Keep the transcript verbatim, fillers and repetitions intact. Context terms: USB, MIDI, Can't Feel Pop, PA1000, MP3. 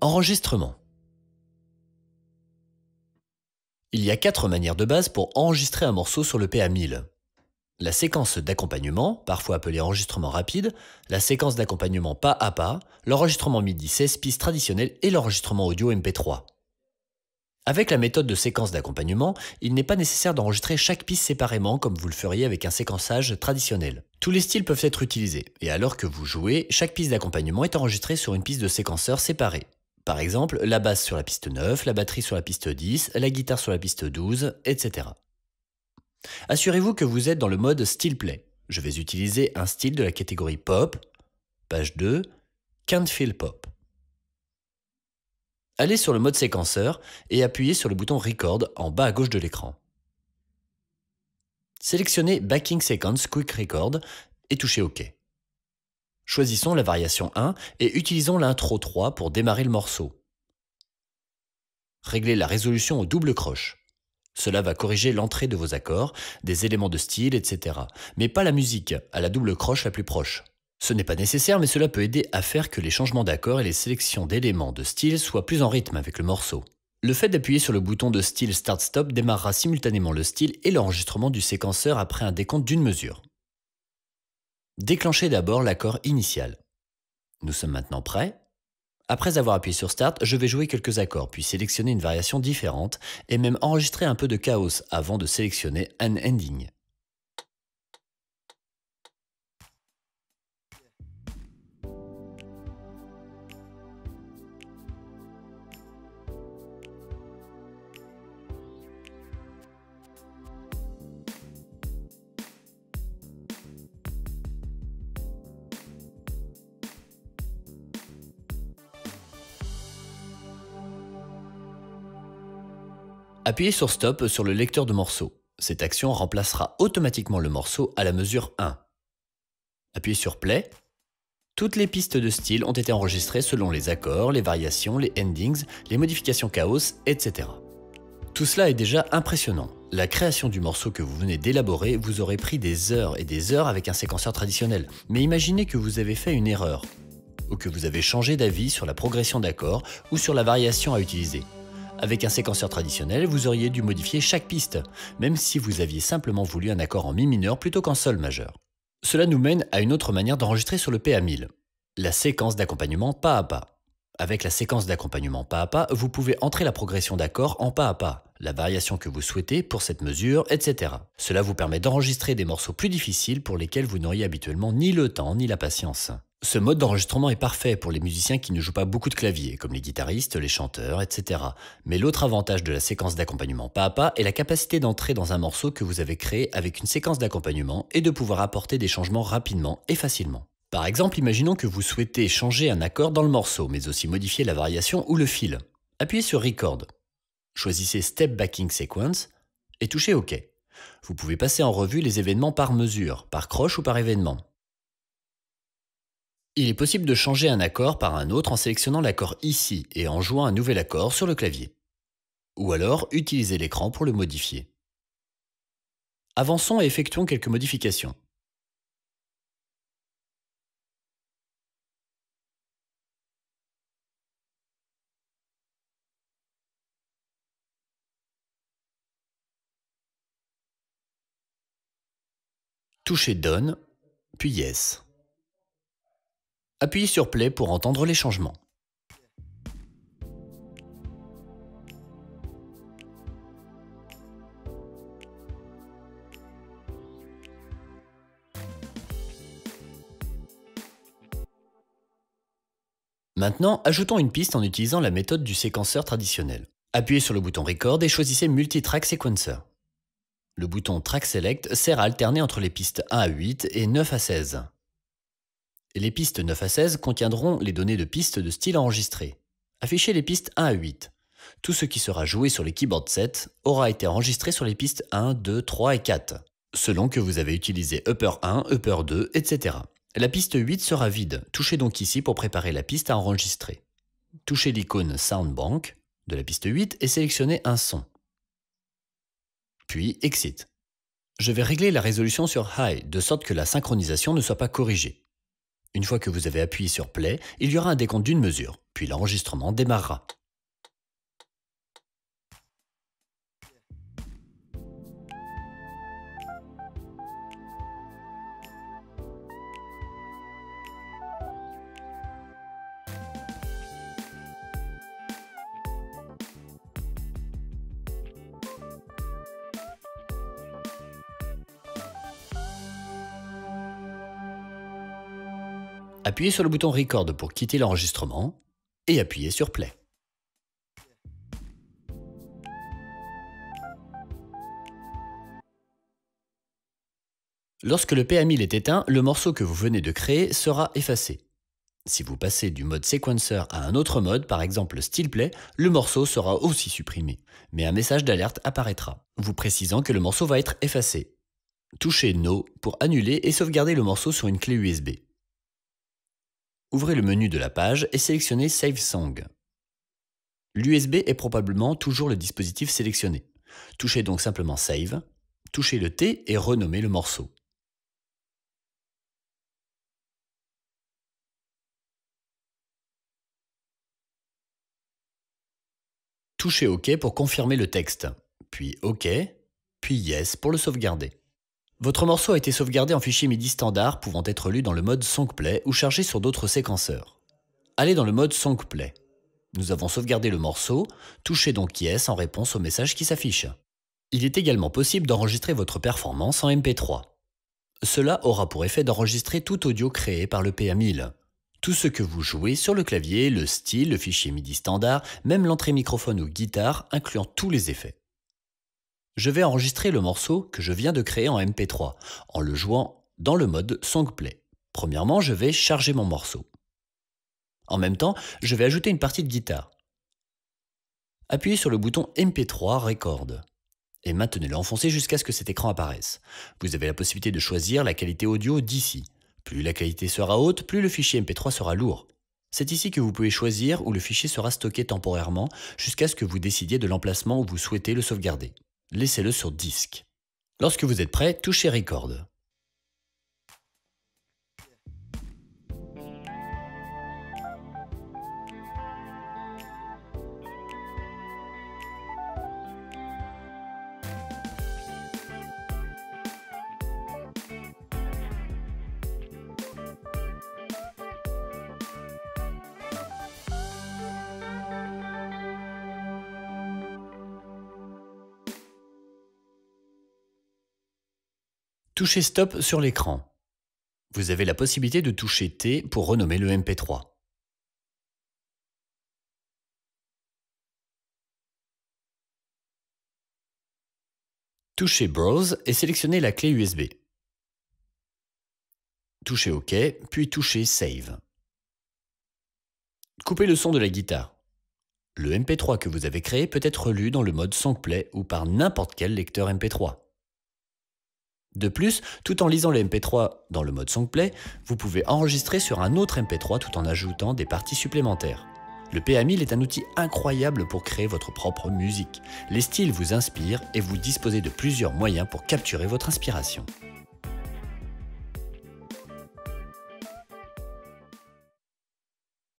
Enregistrement. Il y a quatre manières de base pour enregistrer un morceau sur le P A mille. La séquence d'accompagnement, parfois appelée enregistrement rapide, la séquence d'accompagnement pas à pas, l'enregistrement MIDI seize pistes traditionnel et l'enregistrement audio M P trois. Avec la méthode de séquence d'accompagnement, il n'est pas nécessaire d'enregistrer chaque piste séparément comme vous le feriez avec un séquençage traditionnel. Tous les styles peuvent être utilisés, et alors que vous jouez, chaque piste d'accompagnement est enregistrée sur une piste de séquenceur séparée. Par exemple, la basse sur la piste neuf, la batterie sur la piste dix, la guitare sur la piste douze, et cetera. Assurez-vous que vous êtes dans le mode style play. Je vais utiliser un style de la catégorie pop, page deux, Can't Feel Pop. Allez sur le mode séquenceur et appuyez sur le bouton Record en bas à gauche de l'écran. Sélectionnez Backing Sequence Quick Record et touchez OK. Choisissons la variation un et utilisons l'intro trois pour démarrer le morceau. Réglez la résolution au double croche. Cela va corriger l'entrée de vos accords, des éléments de style, et cetera. Mais pas la musique, à la double croche la plus proche. Ce n'est pas nécessaire, mais cela peut aider à faire que les changements d'accords et les sélections d'éléments de style soient plus en rythme avec le morceau. Le fait d'appuyer sur le bouton de style Start-Stop démarrera simultanément le style et l'enregistrement du séquenceur après un décompte d'une mesure. Déclenchez d'abord l'accord initial. Nous sommes maintenant prêts. Après avoir appuyé sur Start, je vais jouer quelques accords, puis sélectionner une variation différente et même enregistrer un peu de chaos avant de sélectionner un ending. Appuyez sur Stop sur le lecteur de morceaux. Cette action remplacera automatiquement le morceau à la mesure un. Appuyez sur Play. Toutes les pistes de style ont été enregistrées selon les accords, les variations, les endings, les modifications chaos, et cetera. Tout cela est déjà impressionnant. La création du morceau que vous venez d'élaborer vous aurait pris des heures et des heures avec un séquenceur traditionnel. Mais imaginez que vous avez fait une erreur, ou que vous avez changé d'avis sur la progression d'accords ou sur la variation à utiliser. Avec un séquenceur traditionnel, vous auriez dû modifier chaque piste, même si vous aviez simplement voulu un accord en mi mineur plutôt qu'en sol majeur. Cela nous mène à une autre manière d'enregistrer sur le P A mille, la séquence d'accompagnement pas à pas. Avec la séquence d'accompagnement pas à pas, vous pouvez entrer la progression d'accords en pas à pas, la variation que vous souhaitez pour cette mesure, et cetera. Cela vous permet d'enregistrer des morceaux plus difficiles pour lesquels vous n'auriez habituellement ni le temps ni la patience. Ce mode d'enregistrement est parfait pour les musiciens qui ne jouent pas beaucoup de clavier, comme les guitaristes, les chanteurs, et cetera. Mais l'autre avantage de la séquence d'accompagnement pas à pas est la capacité d'entrer dans un morceau que vous avez créé avec une séquence d'accompagnement et de pouvoir apporter des changements rapidement et facilement. Par exemple, imaginons que vous souhaitez changer un accord dans le morceau, mais aussi modifier la variation ou le fil. Appuyez sur Record, choisissez Step Backing Sequence et touchez OK. Vous pouvez passer en revue les événements par mesure, par croche ou par événement. Il est possible de changer un accord par un autre en sélectionnant l'accord ici et en jouant un nouvel accord sur le clavier. Ou alors, utilisez l'écran pour le modifier. Avançons et effectuons quelques modifications. Touchez Done, puis Yes. Appuyez sur Play pour entendre les changements. Maintenant, ajoutons une piste en utilisant la méthode du séquenceur traditionnel. Appuyez sur le bouton Record et choisissez Multitrack Sequencer. Le bouton Track Select sert à alterner entre les pistes un à huit et neuf à seize. Les pistes neuf à seize contiendront les données de pistes de style enregistrées. Affichez les pistes un à huit. Tout ce qui sera joué sur les keyboard sets aura été enregistré sur les pistes un, deux, trois et quatre, selon que vous avez utilisé upper un, upper deux, et cetera. La piste huit sera vide. Touchez donc ici pour préparer la piste à enregistrer. Touchez l'icône Soundbank de la piste huit et sélectionnez un son. Puis Exit. Je vais régler la résolution sur High, de sorte que la synchronisation ne soit pas corrigée. Une fois que vous avez appuyé sur Play, il y aura un décompte d'une mesure, puis l'enregistrement démarrera. Appuyez sur le bouton Record pour quitter l'enregistrement et appuyez sur Play. Lorsque le P A mille est éteint, le morceau que vous venez de créer sera effacé. Si vous passez du mode séquenceur à un autre mode, par exemple Still Play, le morceau sera aussi supprimé, mais un message d'alerte apparaîtra, vous précisant que le morceau va être effacé. Touchez No pour annuler et sauvegarder le morceau sur une clé U S B. Ouvrez le menu de la page et sélectionnez Save Song. L'U S B est probablement toujours le dispositif sélectionné. Touchez donc simplement Save, touchez le T et renommez le morceau. Touchez OK pour confirmer le texte, puis OK, puis Yes pour le sauvegarder. Votre morceau a été sauvegardé en fichier MIDI standard pouvant être lu dans le mode Songplay ou chargé sur d'autres séquenceurs. Allez dans le mode Songplay. Nous avons sauvegardé le morceau, touchez donc Yes en réponse au message qui s'affiche. Il est également possible d'enregistrer votre performance en M P trois. Cela aura pour effet d'enregistrer tout audio créé par le P A mille. Tout ce que vous jouez sur le clavier, le style, le fichier MIDI standard, même l'entrée microphone ou guitare, incluant tous les effets. Je vais enregistrer le morceau que je viens de créer en M P trois en le jouant dans le mode Songplay. Premièrement, je vais charger mon morceau. En même temps, je vais ajouter une partie de guitare. Appuyez sur le bouton M P trois Record et maintenez-le enfoncé jusqu'à ce que cet écran apparaisse. Vous avez la possibilité de choisir la qualité audio d'ici. Plus la qualité sera haute, plus le fichier M P trois sera lourd. C'est ici que vous pouvez choisir où le fichier sera stocké temporairement jusqu'à ce que vous décidiez de l'emplacement où vous souhaitez le sauvegarder. Laissez-le sur disque. Lorsque vous êtes prêt, touchez Record. Touchez Stop sur l'écran. Vous avez la possibilité de toucher T pour renommer le M P trois. Touchez Browse et sélectionnez la clé U S B. Touchez OK, puis touchez Save. Coupez le son de la guitare. Le M P trois que vous avez créé peut être lu dans le mode Songplay ou par n'importe quel lecteur M P trois. De plus, tout en lisant le M P trois dans le mode Songplay, vous pouvez enregistrer sur un autre M P trois tout en ajoutant des parties supplémentaires. Le P A mille est un outil incroyable pour créer votre propre musique. Les styles vous inspirent et vous disposez de plusieurs moyens pour capturer votre inspiration.